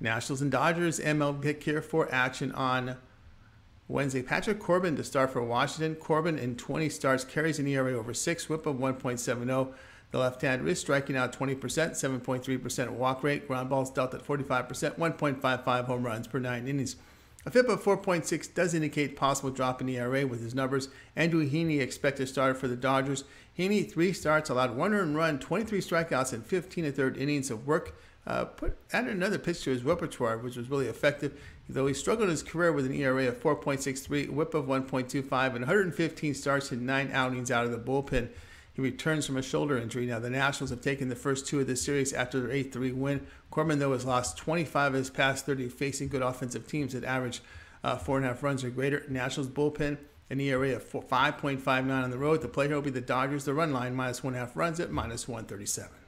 Nationals and Dodgers MLB Care for action on Wednesday. Patrick Corbin to start for Washington. Corbin in 20 starts carries an ERA over 6, whip of 1.70. The left-hander is striking out 20%, 7.3% walk rate, ground balls dealt at 45%, 1.55 home runs per 9 innings. A FIP of 4.6 does indicate possible drop in ERA with his numbers. Andrew Heaney expected starter for the Dodgers. Heaney, 3 starts, allowed 1 earned run, 23 strikeouts, and 15 1/3 innings of work. Added another pitch to his repertoire, which was really effective, though he struggled in his career with an ERA of 4.63, whip of 1.25, and 115 starts in 9 outings out of the bullpen. He returns from a shoulder injury. Now, the Nationals have taken the first 2 of this series after their 8-3 win. Corbin, though, has lost 25 of his past 30 facing good offensive teams that average 4.5 runs or greater. Nationals bullpen, an ERA of 5.59 on the road. The play here will be the Dodgers. The run line, -1.5 runs at -137.